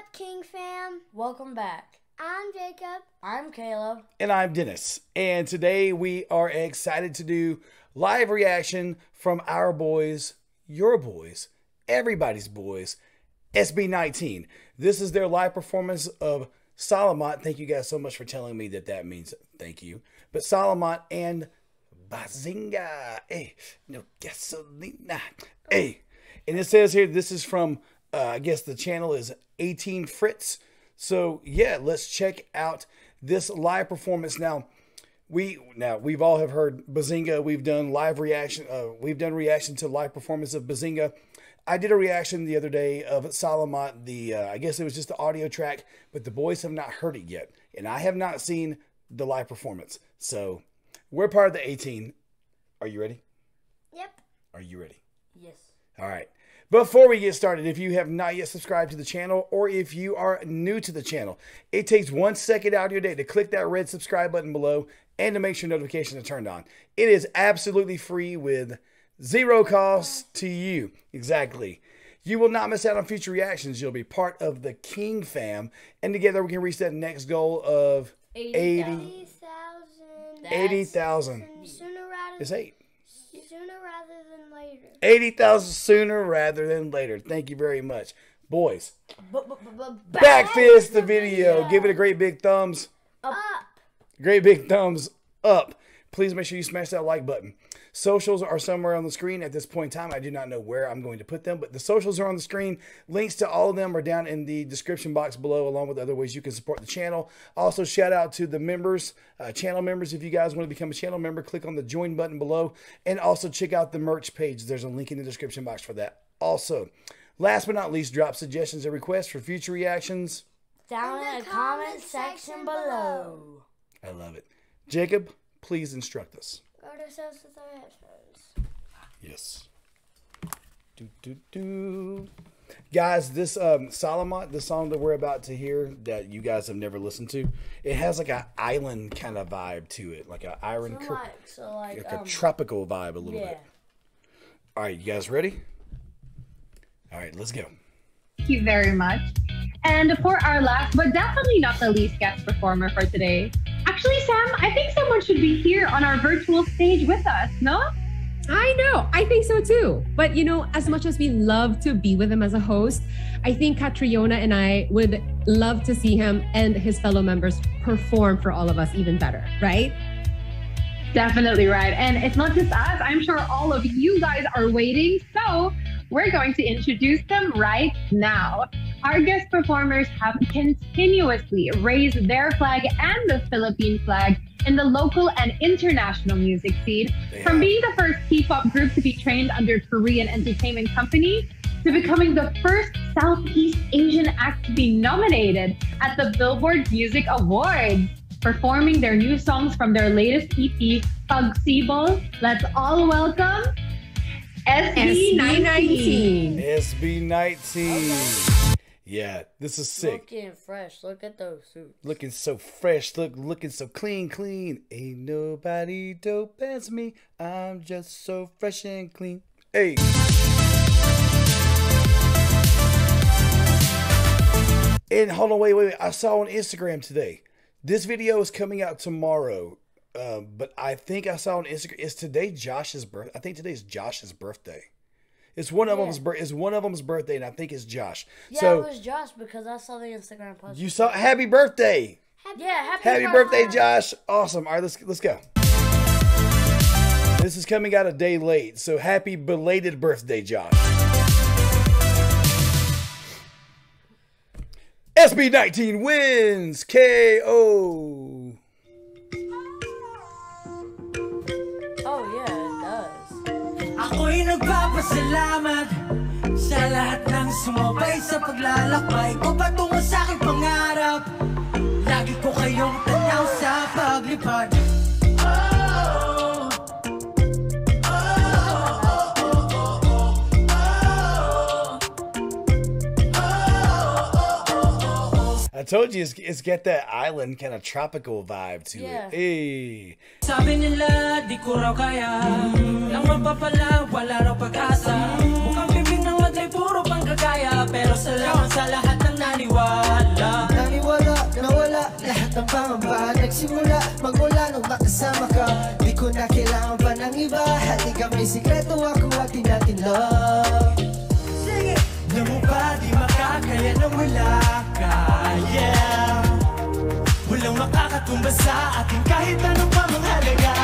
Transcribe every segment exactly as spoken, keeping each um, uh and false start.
up, King Fam? Welcome back. I'm Jacob. I'm Caleb. And I'm Dennis. And today we are excited to do live reaction from our boys, your boys, everybody's boys, S B nineteen. This is their live performance of Salamat. Thank you guys so much for telling me that that means thank you. But Salamat and Bazinga. Hey, no gasolina. Hey. And it says here, this is from, uh, I guess the channel is eighteen Fritz. So yeah, let's check out this live performance. Now, we now we've all have heard Bazinga. We've done live reaction. Uh, we've done reaction to live performance of Bazinga. I did a reaction the other day of Salamat. The uh, I guess it was just the audio track, but the boys have not heard it yet, and I have not seen the live performance. So we're part of the eighteen. Are you ready? Yep. Are you ready? Yes. All right. Before we get started, if you have not yet subscribed to the channel, or if you are new to the channel, it takes one second out of your day to click that red subscribe button below and to make sure notifications are turned on. It is absolutely free with zero cost to you. Exactly. You will not miss out on future reactions. You'll be part of the King Fam, and together we can reach that next goal of eighty thousand. eighty thousand. It's eight. Sooner rather than later. eighty thousand sooner rather than later. Thank you very much. Boys, back fist the video. Give it a great big thumbs up. Great big thumbs up. Please make sure you smash that like button. Socials are somewhere on the screen at this point in time. I do not know where I'm going to put them, but the socials are on the screen. Links to all of them are down in the description box below, along with other ways you can support the channel. Also, shout out to the members, uh, channel members. If you guys want to become a channel member, click on the join button below, and also check out the merch page. There's a link in the description box for that. Also, last but not least, drop suggestions and requests for future reactions down in the comment section below. I love it. Jacob, please instruct us. Guard ourselves with our headphones. Yes. Do, do, do. Guys, this um, Salamat, the song that we're about to hear that you guys have never listened to, it has like an island kind of vibe to it, like an iron, so like, so like, like um, a tropical vibe a little yeah. bit. All right, you guys ready? All right, let's go. Thank you very much. And for our last, but definitely not the least guest performer for today, actually, Sam, I think someone should be here on our virtual stage with us, no? I know. I think so, too. But, you know, as much as we love to be with him as a host, I think Catriona and I would love to see him and his fellow members perform for all of us even better, right? Definitely right. And it's not just us. I'm sure all of you guys are waiting. So we're going to introduce them right now. Our guest performers have continuously raised their flag and the Philippine flag in the local and international music scene. Damn. From being the first K-pop group to be trained under Korean entertainment company to becoming the first Southeast Asian act to be nominated at the Billboard Music Awards, performing their new songs from their latest E P, Pagsibol. Let's all welcome S B nineteen. S B nineteen. Okay. Yeah, this is sick. Looking fresh. Look at those suits. Looking so fresh. Look, looking so clean, clean. Ain't nobody dope as me. I'm just so fresh and clean. Hey. And hold on, wait, wait, wait. I saw on Instagram today. This video is coming out tomorrow. Uh, but I think I saw on Instagram. Is today Josh's birthday? I think today's Josh's birthday. It's one of yeah. them's It's one of them's birthday, and I think it's Josh. Yeah, so, it was Josh because I saw the Instagram post. You saw happy birthday. Happy, yeah, happy, happy birthday, birthday, Josh. Awesome. All right, let's let's go. This is coming out a day late, so happy belated birthday, Josh. S B nineteen wins. K O. Ako'y nagpapasalamat sa lahat ng sumabay sa paglalakbay ko patungo sa aking pangarap. Lagi ko kayong tanaw sa paglipad. I told you, it's, it's got that island kind of tropical vibe to yeah. it. Hey. Sabi nila, di ko raw kaya. Langman pa pala, wala raw pag-asa. Mukhang bibig ng lagay, puro pang kagaya. Pero salamat sa lahat ng naniwala. Naniwala, nawala lahat ng pangamba. Nagsimula, magmula nung makasama ka. Di ko na kailangan pa ng iba. Halika, may sikreto ako at di natin love. Alam mo ba, di makakaya nang wala ka, yeah. Walang makakatumba sa atin kahit anong pamangalaga.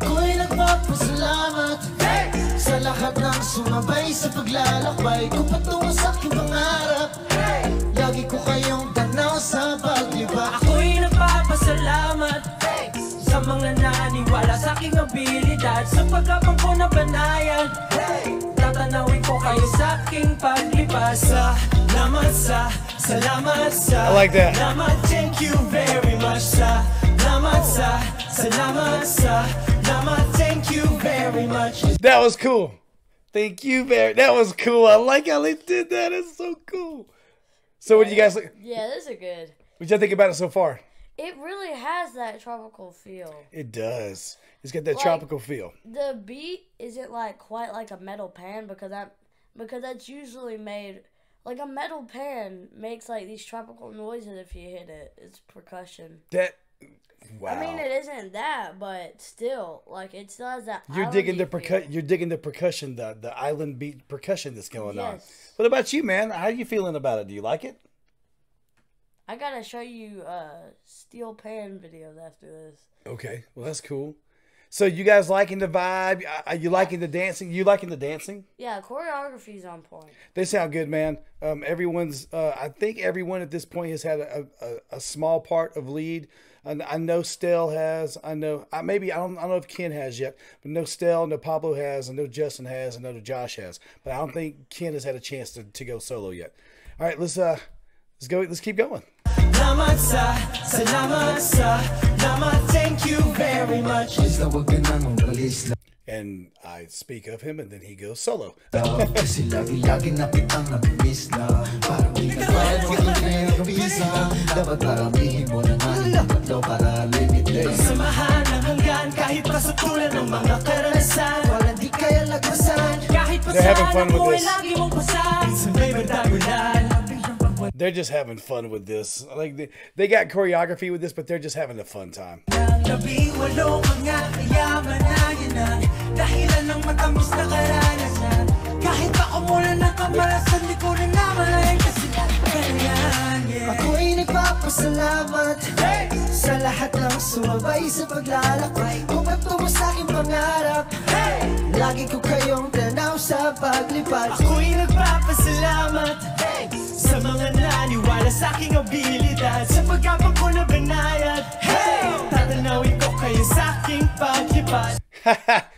Ako'y nagpapasalamat hey! Sa lahat ng sumabay sa paglalakbay ko patungo sa aking pangarap hey! Lagi ko kayong tanaw sa pagliba. Ako'y nagpapasalamat hey! Sa mga naniwala sa aking abilidad. Sa pagkapang ko na banayan hey! Tatanawin ko kayo sa aking paglipas. Salamat sa, salamat sa, I like that. Salamat, thank you very much sa, salamat sa, salamat sa. Thank you very much. That was cool. Thank you very. That was cool. I like how they did that. It's so cool. So, yeah. What do you guys like? Yeah, those are good. What did you think about it so far? It really has that tropical feel. It does. It's got that like, tropical feel. The beat isn't like quite like a metal pan because that because that's usually made like a metal pan makes like these tropical noises if you hit it. It's percussion. That. Wow. I mean, it isn't that, but still, like it still has that. You're digging the percussion. You're digging the percussion, the the island beat percussion that's going yes. on. What about you, man? How are you feeling about it? Do you like it? I gotta show you uh, steel pan videos after this. Okay, well that's cool. So you guys liking the vibe? Are you liking the dancing? You liking the dancing? Yeah, choreography's on point. They sound good, man. Um, everyone's, uh, I think everyone at this point has had a, a, a small part of lead. And I know Stell has. I know I, maybe I don't. I don't know if Ken has yet, but no Stell, no Pablo has, and no Justin has, and no Josh has. But I don't think Ken has had a chance to to go solo yet. All right, let's uh, let's go. Let's keep going. Thank you very much. And I speak of him, and then he goes solo. They're having fun with this. They're just having fun with this. Like they, they got choreography with this, but they're just having a fun time. Sa lahat ng sumabay sa paglalakbay kung patungo sa aking pangarap hey! Lagi ko kayong tanaw sa paglipat. Ako'y nagpapasalamat hey! Sa mga naniwala sa aking abilidad. Sa pagkapag ko na binayad hey! Tatanawin ko kayo sa aking paglipat.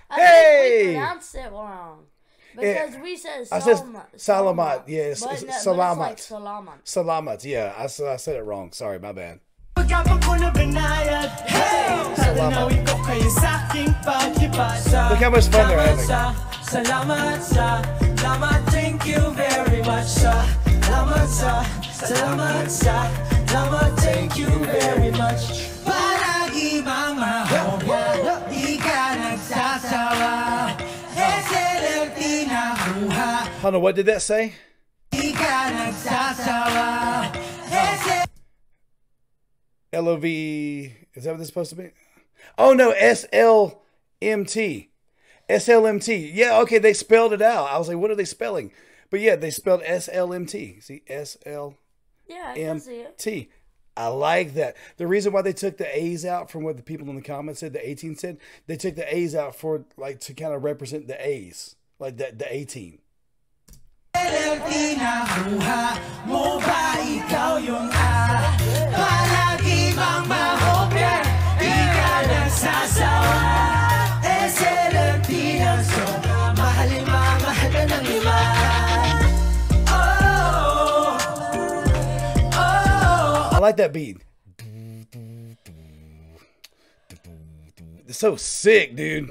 I think we pronounced it wrong. Because yeah. we said Salamat. Salamat, yeah. It's, it's, it's Salamat. Like Salamat. Salamat, yeah. I, I said it wrong. Sorry, my bad. Salamat. Look how much fun they're having. Salamat, thank you very much. Salamat, thank you very much. Palagi mamahal, di ka nagsasawa. I don't know, what did that say? L O V, is that what this is supposed to be? Oh no, S L M T. S L M T. Yeah, okay, they spelled it out. I was like, what are they spelling? But yeah, they spelled S L M T. See, S L M T. Yeah, I can see it. I like that. The reason why they took the A's out from what the people in the comments said, the eighteen said, they took the A's out for like to kind of represent the A's, like the, the eighteen. I like that beat. It's so sick, dude.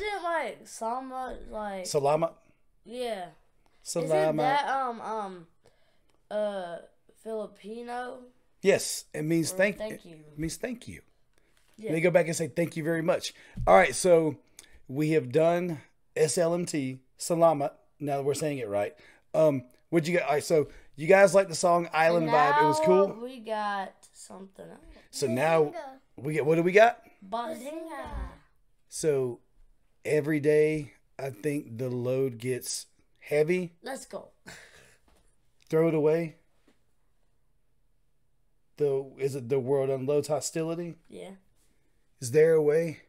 it like Salamat, like Salamat? Yeah. Salamat. Isn't that um um uh Filipino? Yes, it means thank, thank you. It means thank you. Yeah. And they go back and say thank you very much. All right, so we have done S L M T, Salamat. Now that we're saying it right, um, would you get? All right, so you guys like the song Island now Vibe? It was cool. We got something else. So Bazinga. Now we get. What do we got? Bazinga. So every day, I think the load gets heavy. Let's go. Throw it away. The is it the world unloads hostility? Yeah. Is there a way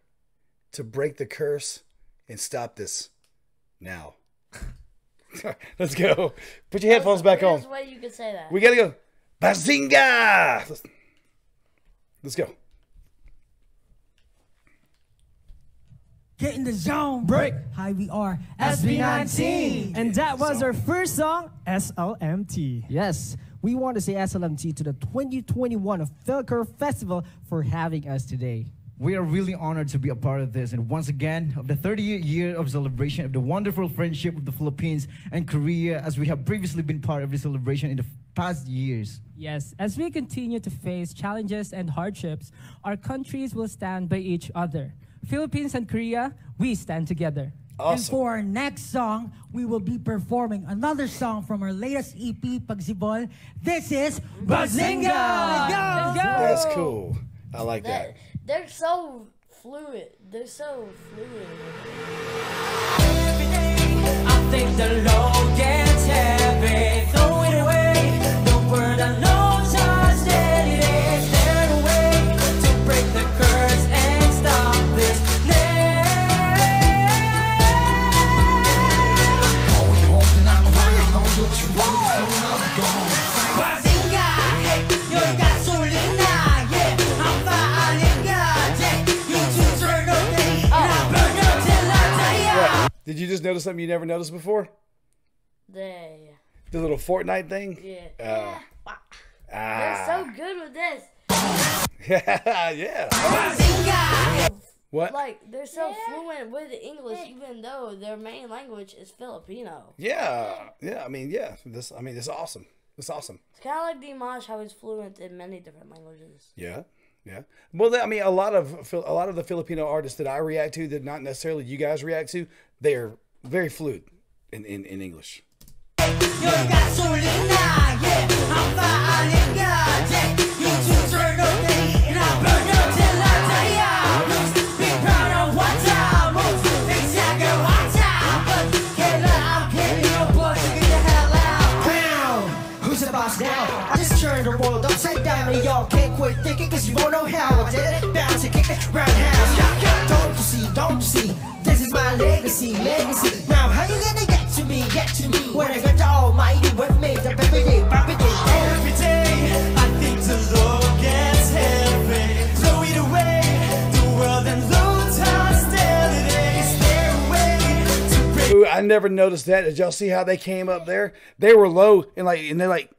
to break the curse and stop this now? Let's go. Put your headphones back on. There's a way you can say that. We gotta go. Bazinga! Let's, let's go. Get in the zone. Break. Hi, we are S B nineteen. And that was our first song, S L M T. Yes. We want to say S L M T to the twenty twenty-one Phil-Kor Festival for having us today. We are really honored to be a part of this, and once again, of the thirtieth year of celebration of the wonderful friendship of the Philippines and Korea, as we have previously been part of the celebration in the past years. Yes, as we continue to face challenges and hardships, our countries will stand by each other. Philippines and Korea, we stand together. Awesome. And for our next song, we will be performing another song from our latest E P, Pagsibol. This is Bazinga! Let's go! That's cool. I like that. that. They're so fluid. They're so fluid. I think the load gets heavy. Throw it away. The word unloads us today. Is there a way to break the curse and stop this now? Oh, you hope that I'm right. I know what you want. Bazinga! You're got gasolina. Did you just notice something you never noticed before? The, the little Fortnite thing? Yeah. Uh, yeah. They're so good with this. Yeah. Bazinga. What? Like, they're so yeah. fluent with English, even though their main language is Filipino. Yeah. Yeah. I mean, yeah. This. I mean, it's awesome. It's awesome. It's kind of like Dimash, how he's fluent in many different languages. Yeah. Yeah. Well, I mean, a lot of a lot of the Filipino artists that I react to that not necessarily you guys react to, they are very fluid in, in, in English. Y'all can't quit thinking, cause you won't know how I did it. Bounce and kick it roundhouse. Y'all don't you see, don't you see? This is my legacy, legacy. Now how you gonna get to me, get to me? When I got the almighty with me, the baby day, baby day. Every day, I think the Lord gets heavy. Throw it away, the world and loads hostility. Is there a way to break? Ooh, I never noticed that. Did y'all see how they came up there? They were low and like, and they're like,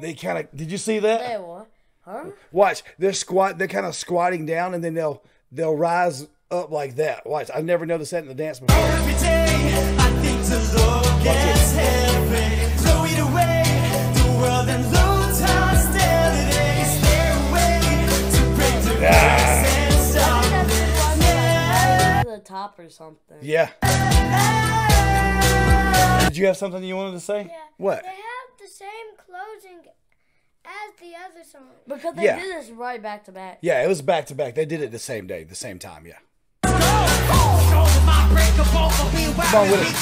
they kind of, did you see that? They were, huh? Watch, they're squat, they're kind of squatting down, and then they'll they'll rise up like that. Watch, I've never noticed that in the dance before. Every day, I think the Lord gets heavy. Throw it away, the world and loads hostility. Is there a way to break the curse and stop the top or something? Yeah. Did you have something you wanted to say? Yeah. What? Same closing as the other song. Because they yeah. did this right back to back. Yeah, it was back to back. They did it the same day, the same time, yeah. Come on with it.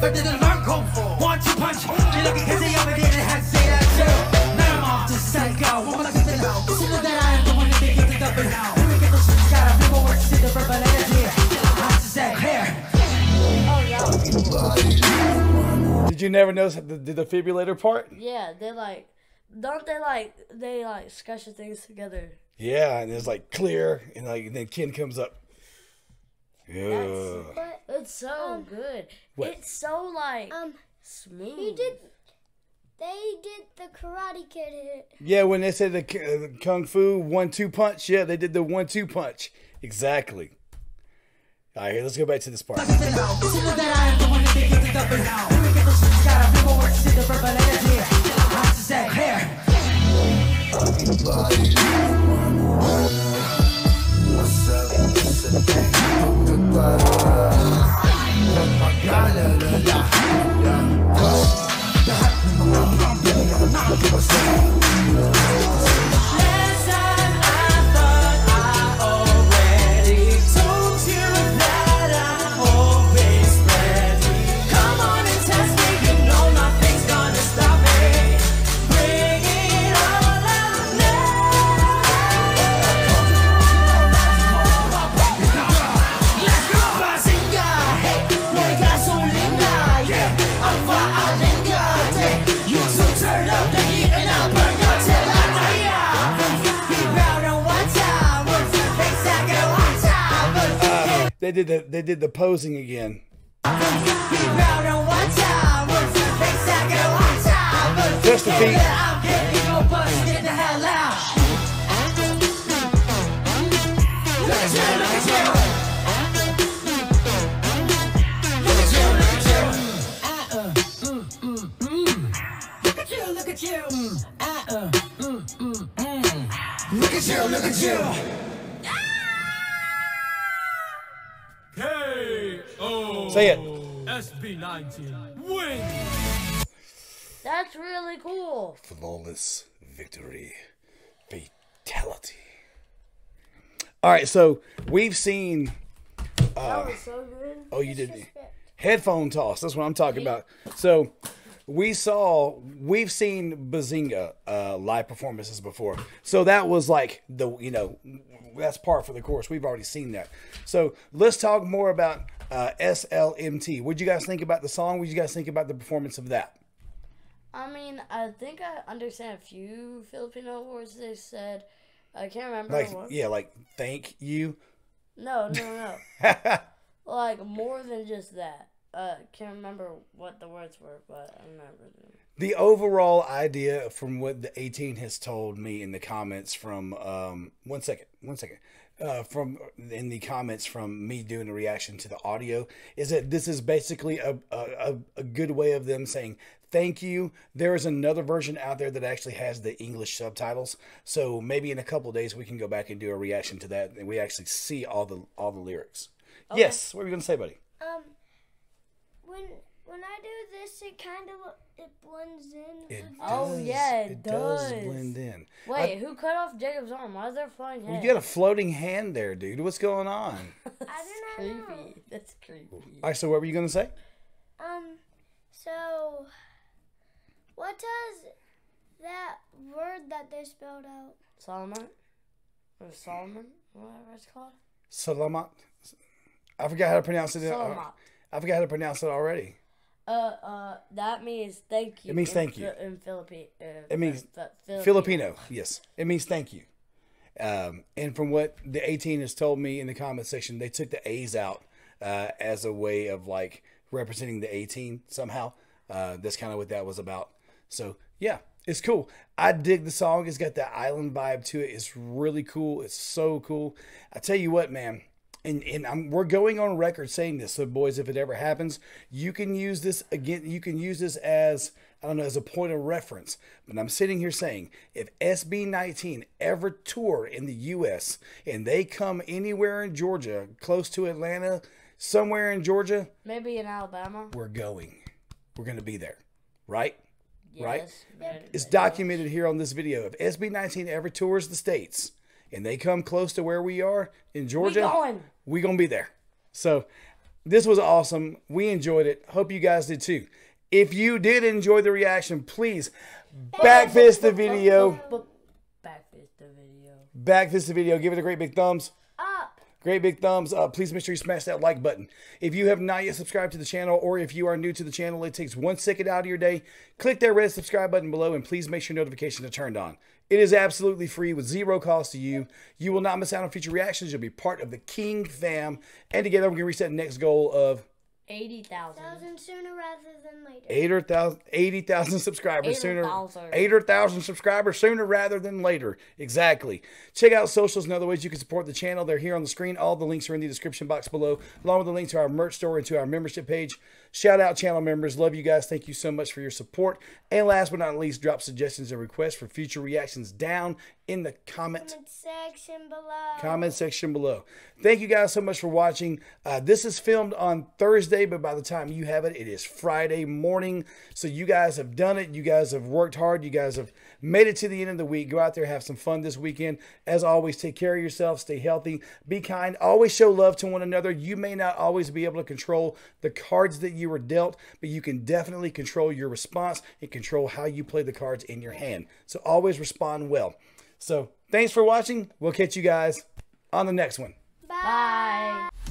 But didn't learn kung fu. Want to punch? You look because he already has. you never notice the, the defibrillator part? Yeah, they like, don't they like, they like scratch the things together. Yeah, and it's like clear, and like and then Ken comes up. Yeah. That's, it's so um, good. What? It's so like um smooth. He did. They did the Karate Kid hit. Yeah, when they said the uh, Kung Fu one two punch, yeah, they did the one two punch. Exactly. All right, let's go back to this part. They did the they did the posing again. Just the feet. Look at you, look at you. Look at you, look at you. Say it. S B nineteen win. That's really cool. Flawless victory. Fatality. All right, so we've seen. Uh, that was so good. Oh, you did me. Headphone toss. That's what I'm talking about. So we saw, we've seen Bazinga uh, live performances before. So that was like the, you know, that's par for the course. We've already seen that. So let's talk more about Uh, S L M T. What did you guys think about the song? What did you guys think about the performance of that? I mean, I think I understand a few Filipino words they said. I can't remember. Like, yeah, like thank you. No, no, no. Like more than just that. I uh, can't remember what the words were, but I remember them. The overall idea from what the eighteen has told me in the comments from um, one second, one second. Uh, from in the comments from me doing a reaction to the audio is that this is basically a, a, a good way of them saying thank you. There is another version out there that actually has the English subtitles, so maybe in a couple of days we can go back and do a reaction to that and we actually see all the all the lyrics. Okay. Yes, what are you gonna say, buddy? Um, when when I do this, it kind of it blends in. It oh does, yeah, it, it does. does blend in. Wait, I, who cut off Jacob's arm? Why is there a floating hand? You got a floating hand there, dude. What's going on? I don't know. Creepy. That's creepy. All right, so what were you gonna say? Um, so what does that word that they spelled out? Salamat or Solomon, whatever it's called. Salamat. I forgot how to pronounce it. Salamat. I forgot how to pronounce it already. Uh, uh, that means thank you. It means in, thank you in Philippine. Uh, it means uh, Filipino. Filipino. Yes, it means thank you. Um, and from what the eighteen has told me in the comment section, they took the A's out uh, as a way of like representing the eighteen somehow. Uh, that's kind of what that was about. So yeah, it's cool. I dig the song. It's got that island vibe to it. It's really cool. It's so cool. I tell you what, man. And, and I'm, we're going on record saying this. So, boys, if it ever happens, you can use this again. You can use this as, I don't know, as a point of reference. But I'm sitting here saying if S B nineteen ever tour in the U S and they come anywhere in Georgia, close to Atlanta, somewhere in Georgia. Maybe in Alabama. We're going. We're going to be there. Right? Yes, right? Yep. It's documented here on this video. If S B nineteen ever tours the states and they come close to where we are in Georgia, we going. We're going to be there. So this was awesome. We enjoyed it. Hope you guys did too. If you did enjoy the reaction, please backfist the video. Backfist the video. Backfist the video. Give it a great big thumbs. Up. Great big thumbs up. Please make sure you smash that like button. If you have not yet subscribed to the channel, or if you are new to the channel, it takes one second out of your day. Click that red subscribe button below and please make sure notifications are turned on. It is absolutely free with zero cost to you. You will not miss out on future reactions. You'll be part of the King fam. And together we can reach that next goal of eighty thousand sooner rather than later. eighty thousand subscribers eighty, sooner. eighty thousand subscribers sooner rather than later. Exactly. Check out socials and other ways you can support the channel. They're here on the screen. All the links are in the description box below, along with the link to our merch store and to our membership page. Shout out channel members. Love you guys. Thank you so much for your support. And last but not least, drop suggestions and requests for future reactions down in the comment, comment section below. Comment section below. Thank you guys so much for watching. Uh, this is filmed on Thursday, but by the time you have it, it is Friday morning. So you guys have done it. You guys have worked hard. You guys have made it to the end of the week. Go out there, have some fun this weekend. As always, take care of yourself. Stay healthy. Be kind. Always show love to one another. You may not always be able to control the cards that you were dealt, but you can definitely control your response and control how you play the cards in your hand. So always respond well. So thanks for watching. We'll catch you guys on the next one. Bye. Bye.